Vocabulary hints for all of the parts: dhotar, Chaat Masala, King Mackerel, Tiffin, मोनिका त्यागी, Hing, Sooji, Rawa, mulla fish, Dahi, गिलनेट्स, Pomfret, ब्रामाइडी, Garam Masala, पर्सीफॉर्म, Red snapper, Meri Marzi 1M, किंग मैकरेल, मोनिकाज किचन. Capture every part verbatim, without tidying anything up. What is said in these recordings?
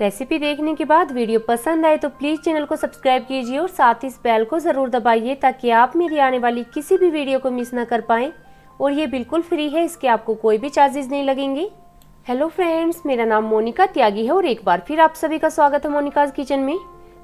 Recipe देखने के बाद वीडियो पसंद आए तो प्लीज़ चैनल को सब्सक्राइब कीजिए और साथ ही इस बेल को ज़रूर दबाइए ताकि आप मेरी आने वाली किसी भी वीडियो को मिस ना कर पाएँ। और ये बिल्कुल फ्री है, इसके आपको कोई भी चार्जेस नहीं लगेंगे। हेलो फ्रेंड्स, मेरा नाम मोनिका त्यागी है और एक बार फिर आप सभी का स्वागत है मोनिकाज किचन में।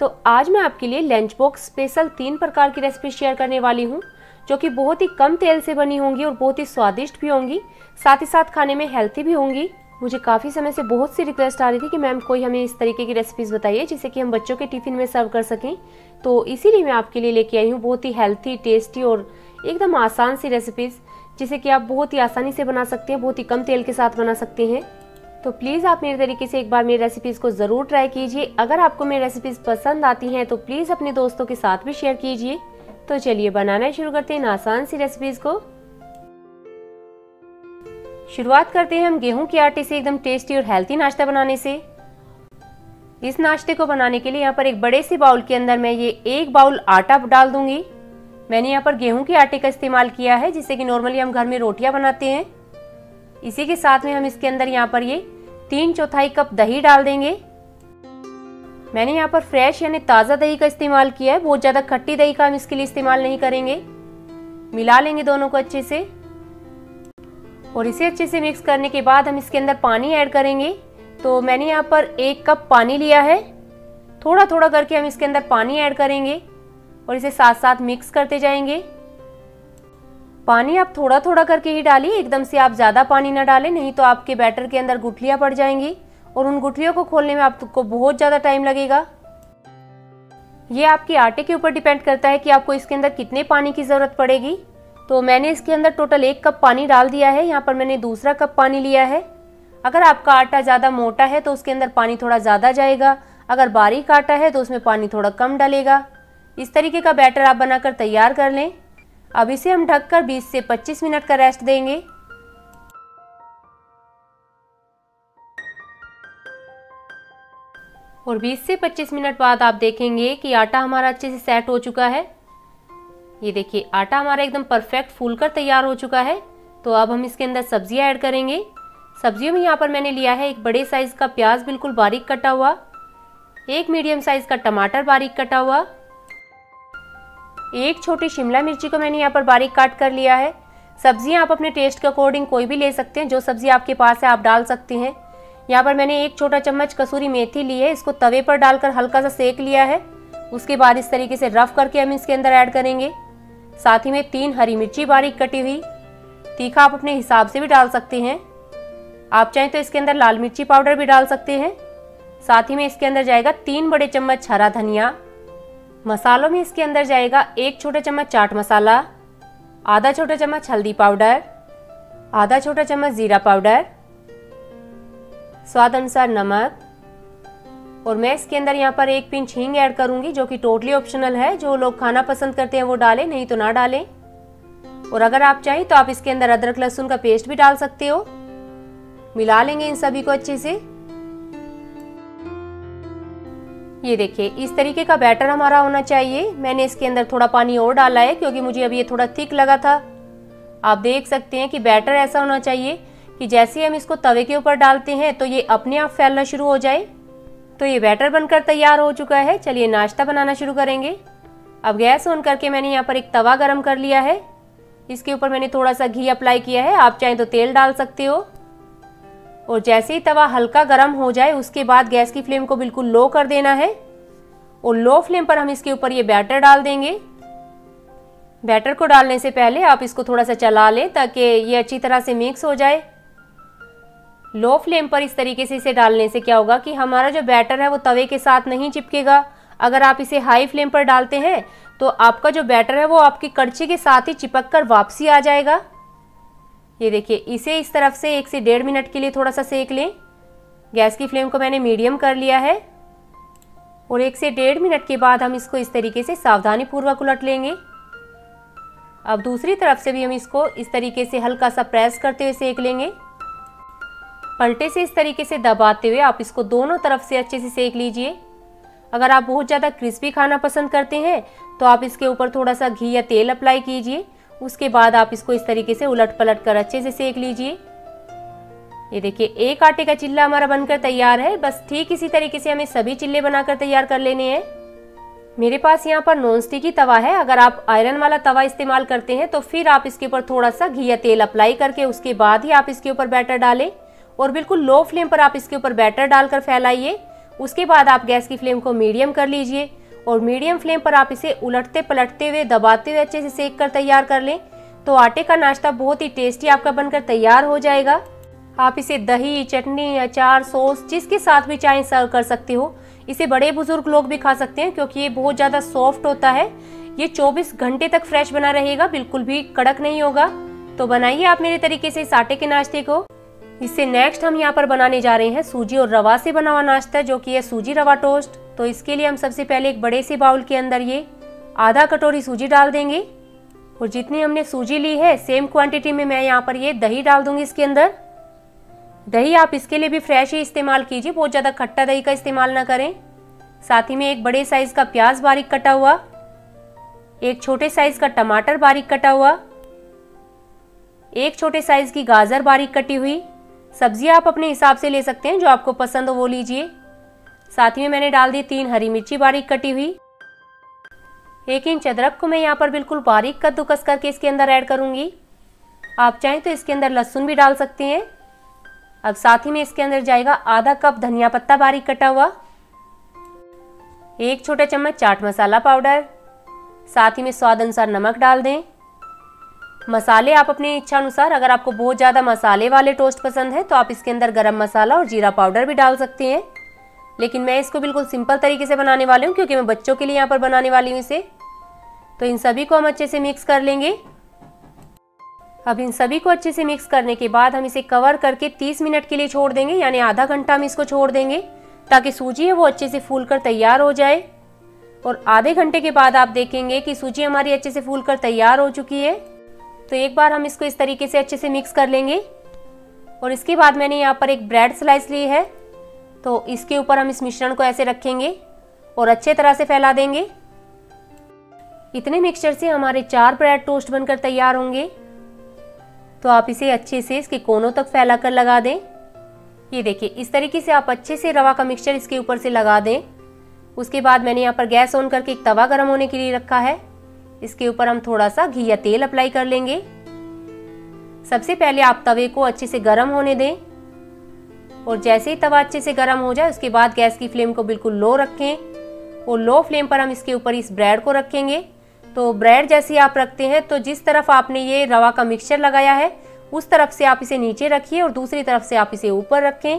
तो आज मैं आपके लिए लंच बॉक्स स्पेशल तीन प्रकार की रेसिपी शेयर करने वाली हूँ, जो कि बहुत ही कम तेल से बनी होंगी और बहुत ही स्वादिष्ट भी होंगी, साथ ही साथ खाने में हेल्थी भी होंगी। मुझे काफ़ी समय से बहुत सी रिक्वेस्ट आ रही थी कि मैम कोई हमें इस तरीके की रेसिपीज़ बताइए जिसे कि हम बच्चों के टिफ़िन में सर्व कर सकें, तो इसीलिए मैं आपके लिए लेके आई हूँ बहुत ही हेल्थी, टेस्टी और एकदम आसान सी रेसिपीज़ जिसे कि आप बहुत ही आसानी से बना सकते हैं, बहुत ही कम तेल के साथ बना सकते हैं। तो प्लीज़ आप मेरे तरीके से एक बार मेरी रेसिपीज़ को ज़रूर ट्राई कीजिए। अगर आपको मेरी रेसिपीज़ पसंद आती हैं तो प्लीज़ अपने दोस्तों के साथ भी शेयर कीजिए। तो चलिए बनाना शुरू करते हैं इन आसान सी रेसिपीज़ को। शुरुआत करते हैं हम गेहूं के आटे से एकदम टेस्टी और हेल्थी नाश्ता बनाने से। इस नाश्ते को बनाने के लिए यहाँ पर एक बड़े से बाउल के अंदर मैं ये एक बाउल आटा डाल दूंगी। मैंने यहाँ पर गेहूं के आटे का इस्तेमाल किया है जिससे कि नॉर्मली हम घर में रोटियाँ बनाते हैं। इसी के साथ में हम इसके अंदर यहाँ पर ये तीन चौथाई कप दही डाल देंगे। मैंने यहाँ पर फ्रेश यानी ताज़ा दही का इस्तेमाल किया है, बहुत ज़्यादा खट्टी दही का हम इसके लिए इस्तेमाल नहीं करेंगे। मिला लेंगे दोनों को अच्छे से और इसे अच्छे से मिक्स करने के बाद हम इसके अंदर पानी ऐड करेंगे। तो मैंने यहाँ पर एक कप पानी लिया है, थोड़ा थोड़ा करके हम इसके अंदर पानी ऐड करेंगे और इसे साथ साथ मिक्स करते जाएंगे। पानी आप थोड़ा थोड़ा करके ही डालिए, एकदम से आप ज़्यादा पानी ना डालें, नहीं तो आपके बैटर के अंदर गुठलियाँ पड़ जाएंगी और उन गुठलियों को खोलने में आपको बहुत ज़्यादा टाइम लगेगा। ये आपके आटे के ऊपर डिपेंड करता है कि आपको इसके अंदर कितने पानी की ज़रूरत पड़ेगी। तो मैंने इसके अंदर टोटल एक कप पानी डाल दिया है। यहाँ पर मैंने दूसरा कप पानी लिया है। अगर आपका आटा ज़्यादा मोटा है तो उसके अंदर पानी थोड़ा ज़्यादा जाएगा, अगर बारीक आटा है तो उसमें पानी थोड़ा कम डालेगा। इस तरीके का बैटर आप बनाकर तैयार कर लें। अब इसे हम ढककर बीस से पच्चीस मिनट का रेस्ट देंगे। और बीस से पच्चीस मिनट बाद आप देखेंगे कि आटा हमारा अच्छे से सेट हो चुका है। ये देखिए, आटा हमारा एकदम परफेक्ट फूलकर तैयार हो चुका है। तो अब हम इसके अंदर सब्जियां ऐड करेंगे। सब्जियों में यहाँ पर मैंने लिया है एक बड़े साइज़ का प्याज बिल्कुल बारीक कटा हुआ, एक मीडियम साइज़ का टमाटर बारीक कटा हुआ, एक छोटी शिमला मिर्ची को मैंने यहाँ पर बारीक काट कर लिया है। सब्जियाँ आप अपने टेस्ट के अकॉर्डिंग कोई भी ले सकते हैं, जो सब्ज़ी आपके पास है आप डाल सकते हैं। यहाँ पर मैंने एक छोटा चम्मच कसूरी मेथी ली है, इसको तवे पर डालकर हल्का सा सेक लिया है। उसके बाद इस तरीके से रफ करके हम इसके अंदर ऐड करेंगे। साथ ही में तीन हरी मिर्ची बारीक कटी हुई। तीखा आप अपने हिसाब से भी डाल सकते हैं, आप चाहें तो इसके अंदर लाल मिर्ची पाउडर भी डाल सकते हैं। साथ ही में इसके अंदर जाएगा तीन बड़े चम्मच हरा धनिया। मसालों में इसके अंदर जाएगा एक छोटा चम्मच चाट मसाला, आधा छोटा चम्मच हल्दी पाउडर, आधा छोटा चम्मच जीरा पाउडर, स्वाद अनुसार नमक। और मैं इसके अंदर यहाँ पर एक पिंच हींग ऐड करूँगी, जो कि टोटली ऑप्शनल है। जो लोग खाना पसंद करते हैं वो डालें, नहीं तो ना डालें। और अगर आप चाहें तो आप इसके अंदर अदरक लहसुन का पेस्ट भी डाल सकते हो। मिला लेंगे इन सभी को अच्छे से। ये देखिए, इस तरीके का बैटर हमारा होना चाहिए। मैंने इसके अंदर थोड़ा पानी और डाला है क्योंकि मुझे अभी ये थोड़ा थिक लगा था। आप देख सकते हैं कि बैटर ऐसा होना चाहिए कि जैसे हम इसको तवे के ऊपर डालते हैं तो ये अपने आप फैलना शुरू हो जाए। तो ये बैटर बनकर तैयार हो चुका है। चलिए नाश्ता बनाना शुरू करेंगे। अब गैस ऑन करके मैंने यहाँ पर एक तवा गर्म कर लिया है। इसके ऊपर मैंने थोड़ा सा घी अप्लाई किया है, आप चाहें तो तेल डाल सकते हो। और जैसे ही तवा हल्का गर्म हो जाए उसके बाद गैस की फ्लेम को बिल्कुल लो कर देना है और लो फ्लेम पर हम इसके ऊपर ये बैटर डाल देंगे। बैटर को डालने से पहले आप इसको थोड़ा सा चला लें ताकि ये अच्छी तरह से मिक्स हो जाए। लो फ्लेम पर इस तरीके से इसे डालने से क्या होगा कि हमारा जो बैटर है वो तवे के साथ नहीं चिपकेगा। अगर आप इसे हाई फ्लेम पर डालते हैं तो आपका जो बैटर है वो आपकी कड़छी के साथ ही चिपक कर वापसी आ जाएगा। ये देखिए, इसे इस तरफ से एक से डेढ़ मिनट के लिए थोड़ा सा सेक लें। गैस की फ्लेम को मैंने मीडियम कर लिया है और एक से डेढ़ मिनट के बाद हम इसको इस तरीके से सावधानी पूर्वक उलट लेंगे। अब दूसरी तरफ से भी हम इसको इस तरीके से हल्का सा प्रेस करते हुए सेक लेंगे। पलटे से इस तरीके से दबाते हुए आप इसको दोनों तरफ से अच्छे से सेक लीजिए। अगर आप बहुत ज़्यादा क्रिस्पी खाना पसंद करते हैं तो आप इसके ऊपर थोड़ा सा घी या तेल अप्लाई कीजिए। उसके बाद आप इसको इस तरीके से उलट पलट कर अच्छे से सेक लीजिए। ये देखिए एक आटे का चिल्ला हमारा बनकर तैयार है। बस ठीक इसी तरीके से हमें सभी चिल्ले बनाकर तैयार कर लेने हैं। मेरे पास यहाँ पर नॉन स्टिकी तवा है। अगर आप आयरन वाला तवा इस्तेमाल करते हैं तो फिर आप इसके ऊपर थोड़ा सा घी या तेल अप्लाई करके उसके बाद ही आप इसके ऊपर बैटर डालें और बिल्कुल लो फ्लेम पर आप इसके ऊपर बैटर डालकर फैलाइए। उसके बाद आप गैस की फ्लेम को मीडियम कर लीजिए और मीडियम फ्लेम पर आप इसे उलटते पलटते हुए दबाते हुए अच्छे से सेक कर तैयार कर लें, तो आटे का नाश्ता बहुत ही टेस्टी आपका बनकर तैयार हो जाएगा। आप इसे दही, चटनी, अचार, सॉस जिसके साथ भी चाहे सर्व कर सकते हो। इसे बड़े बुजुर्ग लोग भी खा सकते हैं क्योंकि ये बहुत ज़्यादा सॉफ्ट होता है। ये चौबीस घंटे तक फ्रेश बना रहेगा, बिल्कुल भी कड़क नहीं होगा। तो बनाइए आप मेरे तरीके से इस आटे के नाश्ते को। इससे नेक्स्ट हम यहाँ पर बनाने जा रहे हैं सूजी और रवा से बना हुआ नाश्ता, जो कि है सूजी रवा टोस्ट। तो इसके लिए हम सबसे पहले एक बड़े से बाउल के अंदर ये आधा कटोरी सूजी डाल देंगे और जितनी हमने सूजी ली है सेम क्वांटिटी में मैं यहाँ पर ये दही डाल दूँगी इसके अंदर। दही आप इसके लिए भी फ्रेश ही इस्तेमाल कीजिए, बहुत ज़्यादा खट्टा दही का इस्तेमाल ना करें। साथ ही में एक बड़े साइज़ का प्याज बारीक कटा हुआ, एक छोटे साइज़ का टमाटर बारीक कटा हुआ, एक छोटे साइज़ की गाजर बारीक कटी हुई। सब्जियां आप अपने हिसाब से ले सकते हैं, जो आपको पसंद हो वो लीजिए। साथ ही में मैंने डाल दी तीन हरी मिर्ची बारीक कटी हुई। एक इंच अदरक को मैं यहाँ पर बिल्कुल बारीक कद्दूकस करके इसके अंदर ऐड करूँगी। आप चाहें तो इसके अंदर लहसुन भी डाल सकते हैं। अब साथ ही में इसके अंदर जाएगा आधा कप धनिया पत्ता बारीक कटा हुआ, एक छोटा चम्मच चाट मसाला पाउडर, साथ ही में स्वाद अनुसार नमक डाल दें। मसाले आप अपनी इच्छा अनुसार, अगर आपको बहुत ज़्यादा मसाले वाले टोस्ट पसंद है तो आप इसके अंदर गरम मसाला और जीरा पाउडर भी डाल सकते हैं, लेकिन मैं इसको बिल्कुल सिंपल तरीके से बनाने वाली हूँ क्योंकि मैं बच्चों के लिए यहाँ पर बनाने वाली हूँ इसे। तो इन सभी को हम अच्छे से मिक्स कर लेंगे। अब इन सभी को अच्छे से मिक्स करने के बाद हम इसे कवर करके तीस मिनट के लिए छोड़ देंगे, यानी आधा घंटा हम इसको छोड़ देंगे ताकि सूजी है वो अच्छे से फूल कर तैयार हो जाए। और आधे घंटे के बाद आप देखेंगे कि सूजी हमारी अच्छे से फूल कर तैयार हो चुकी है। तो एक बार हम इसको इस तरीके से अच्छे से मिक्स कर लेंगे और इसके बाद मैंने यहाँ पर एक ब्रेड स्लाइस ली है, तो इसके ऊपर हम इस मिश्रण को ऐसे रखेंगे और अच्छे तरह से फैला देंगे। इतने मिक्सचर से हमारे चार ब्रेड टोस्ट बनकर तैयार होंगे। तो आप इसे अच्छे से इसके कोनों तक फैला कर लगा दें। ये देखिए इस तरीके से आप अच्छे से रवा का मिक्सचर इसके ऊपर से लगा दें। उसके बाद मैंने यहाँ पर गैस ऑन करके एक तवा गर्म होने के लिए रखा है। इसके ऊपर हम थोड़ा सा घी या तेल अप्लाई कर लेंगे। सबसे पहले आप तवे को अच्छे से गर्म होने दें और जैसे ही तवा अच्छे से गर्म हो जाए उसके बाद गैस की फ्लेम को बिल्कुल लो रखें और लो फ्लेम पर हम इसके ऊपर इस ब्रेड को रखेंगे। तो ब्रेड जैसे आप रखते हैं तो जिस तरफ आपने ये रवा का मिक्सचर लगाया है उस तरफ से आप इसे नीचे रखिए और दूसरी तरफ से आप इसे ऊपर रखें।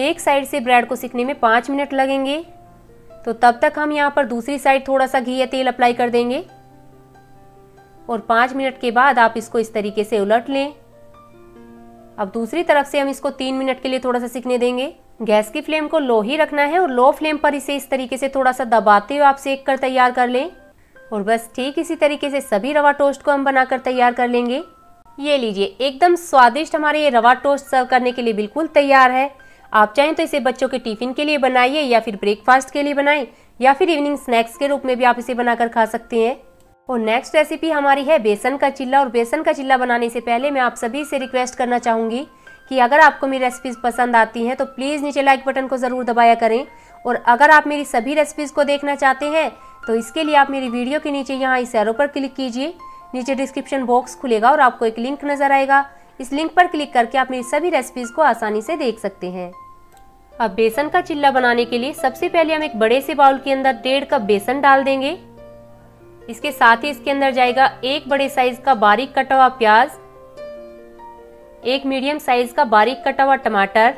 एक साइड से ब्रेड को सिकने में पाँच मिनट लगेंगे, तो तब तक हम यहाँ पर दूसरी साइड थोड़ा सा घी या तेल अप्लाई कर देंगे और पाँच मिनट के बाद आप इसको इस तरीके से उलट लें। अब दूसरी तरफ से हम इसको तीन मिनट के लिए थोड़ा सा सिकने देंगे। गैस की फ्लेम को लो ही रखना है और लो फ्लेम पर इसे इस तरीके से थोड़ा सा दबाते हुए आप सेक कर तैयार कर लें। और बस ठीक इसी तरीके से सभी रवा टोस्ट को हम बनाकर तैयार कर लेंगे। ये लीजिए एकदम स्वादिष्ट हमारे ये रवा टोस्ट सर्व करने के लिए बिल्कुल तैयार है। आप चाहें तो इसे बच्चों के टिफ़िन के लिए बनाइए या फिर ब्रेकफास्ट के लिए बनाएं या फिर इवनिंग स्नैक्स के रूप में भी आप इसे बनाकर खा सकते हैं। और नेक्स्ट रेसिपी हमारी है बेसन का चिल्ला। और बेसन का चिल्ला बनाने से पहले मैं आप सभी से रिक्वेस्ट करना चाहूँगी कि अगर आपको मेरी रेसिपीज़ पसंद आती हैं तो प्लीज़ नीचे लाइक बटन को ज़रूर दबाया करें। और अगर आप मेरी सभी रेसिपीज़ को देखना चाहते हैं तो इसके लिए आप मेरी वीडियो के नीचे यहाँ इस एरो पर क्लिक कीजिए। नीचे डिस्क्रिप्शन बॉक्स खुलेगा और आपको एक लिंक नज़र आएगा। इस लिंक पर क्लिक करके आप मेरी सभी रेसिपीज़ को आसानी से देख सकते हैं। अब बेसन का चिल्ला बनाने के लिए सबसे पहले हम एक बड़े से बाउल के अंदर डेढ़ कप बेसन डाल देंगे। इसके साथ ही इसके अंदर जाएगा एक बड़े साइज़ का बारीक कटा हुआ प्याज, एक मीडियम साइज़ का बारीक कटा हुआ टमाटर,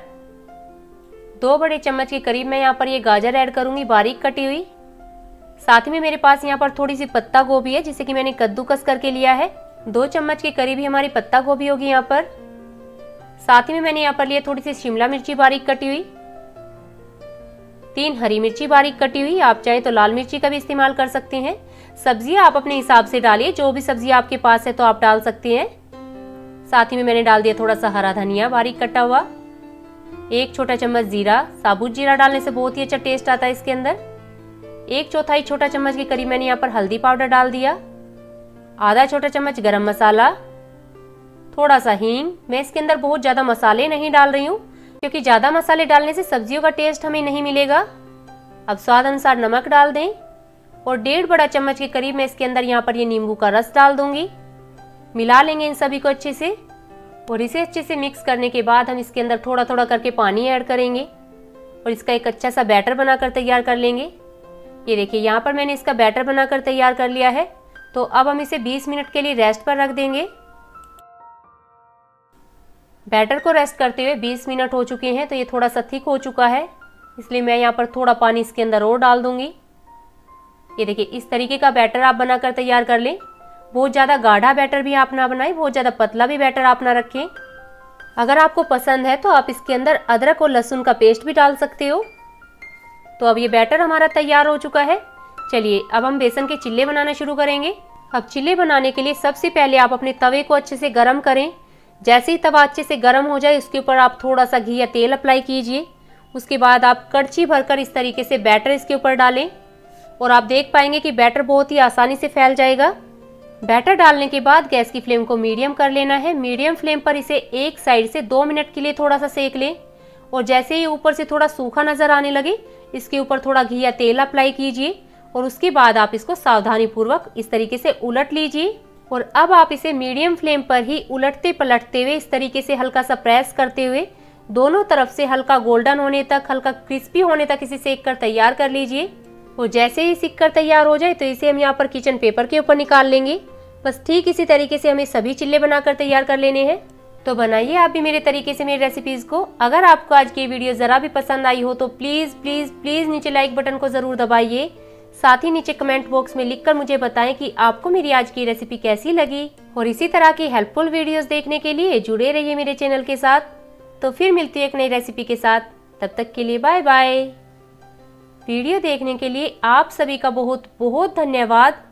दो बड़े चम्मच के करीब मैं यहाँ पर ये गाजर ऐड करूँगी बारीक कटी हुई। साथ में मेरे पास यहाँ पर थोड़ी सी पत्ता गोभी है जिसे कि मैंने कद्दूकस करके लिया है, दो चम्मच के करीब ही हमारी पत्ता गोभी होगी यहाँ पर। साथ ही में मैंने यहाँ पर लिया थोड़ी सी शिमला मिर्ची बारीक कटी हुई, तीन हरी मिर्ची बारीक कटी हुई। आप चाहें तो लाल मिर्ची का भी इस्तेमाल कर सकते हैं। सब्जियां आप अपने हिसाब से डालिए, जो भी सब्जी आपके पास है तो आप डाल सकते हैं। साथ ही में मैंने डाल दिया थोड़ा सा हरा धनिया बारीक कटा हुआ, एक छोटा चम्मच जीरा, साबुत जीरा डालने से बहुत ही अच्छा टेस्ट आता है इसके अंदर। एक चौथाई छोटा चम्मच के करीब मैंने यहाँ पर हल्दी पाउडर डाल दिया, आधा छोटा चम्मच गरम मसाला, थोड़ा सा हींग। मैं इसके अंदर बहुत ज़्यादा मसाले नहीं डाल रही हूँ क्योंकि ज़्यादा मसाले डालने से सब्जियों का टेस्ट हमें नहीं मिलेगा। अब स्वाद अनुसार नमक डाल दें और डेढ़ बड़ा चम्मच के करीब मैं इसके अंदर यहाँ पर ये नींबू का रस डाल दूँगी। मिला लेंगे इन सभी को अच्छे से और इसे अच्छे से मिक्स करने के बाद हम इसके अंदर थोड़ा थोड़ा करके पानी ऐड करेंगे और इसका एक अच्छा सा बैटर बनाकर तैयार कर लेंगे। ये देखिए यहाँ पर मैंने इसका बैटर बनाकर तैयार कर लिया है। तो अब हम इसे बीस मिनट के लिए रेस्ट पर रख देंगे। बैटर को रेस्ट करते हुए बीस मिनट हो चुके हैं तो ये थोड़ा सा थिक हो चुका है, इसलिए मैं यहाँ पर थोड़ा पानी इसके अंदर और डाल दूँगी। ये देखिए इस तरीके का बैटर आप बनाकर तैयार कर लें। बहुत ज़्यादा गाढ़ा बैटर भी आप ना बनाएं, बहुत ज़्यादा पतला भी बैटर आप ना रखें। अगर आपको पसंद है तो आप इसके अंदर अदरक और लहसुन का पेस्ट भी डाल सकते हो। तो अब ये बैटर हमारा तैयार हो चुका है। चलिए अब हम बेसन के चिल्ले बनाना शुरू करेंगे। अब चिल्ले बनाने के लिए सबसे पहले आप अपने तवे को अच्छे से गर्म करें। जैसे ही तवा अच्छे से गर्म हो जाए उसके ऊपर आप थोड़ा सा घी या तेल अप्लाई कीजिए। उसके बाद आप कड़छी भरकर इस तरीके से बैटर इसके ऊपर डालें और आप देख पाएंगे कि बैटर बहुत ही आसानी से फैल जाएगा। बैटर डालने के बाद गैस की फ्लेम को मीडियम कर लेना है। मीडियम फ्लेम पर इसे एक साइड से दो मिनट के लिए थोड़ा सा सेक लें और जैसे ही ऊपर से थोड़ा सूखा नज़र आने लगे इसके ऊपर थोड़ा घी या तेल अप्लाई कीजिए और उसके बाद आप इसको सावधानीपूर्वक इस तरीके से उलट लीजिए। और अब आप इसे मीडियम फ्लेम पर ही उलटते पलटते हुए इस तरीके से हल्का सा प्रेस करते हुए दोनों तरफ से हल्का गोल्डन होने तक, हल्का क्रिस्पी होने तक इसे सेक कर तैयार कर लीजिए। और जैसे ही सेक कर तैयार हो जाए तो इसे हम यहाँ पर किचन पेपर के ऊपर निकाल लेंगे। बस ठीक इसी तरीके से हमें सभी चिल्ले बनाकर तैयार कर लेने हैं। तो बनाइए आप भी मेरे तरीके से मेरी रेसिपीज़ को। अगर आपको आज की वीडियो ज़रा भी पसंद आई हो तो प्लीज़ प्लीज़ प्लीज़ नीचे लाइक बटन को ज़रूर दबाइए। साथ ही नीचे कमेंट बॉक्स में लिखकर मुझे बताएं कि आपको मेरी आज की रेसिपी कैसी लगी। और इसी तरह की हेल्पफुल वीडियोस देखने के लिए जुड़े रहिए मेरे चैनल के साथ। तो फिर मिलती है एक नई रेसिपी के साथ, तब तक के लिए बाय बाय। वीडियो देखने के लिए आप सभी का बहुत बहुत धन्यवाद।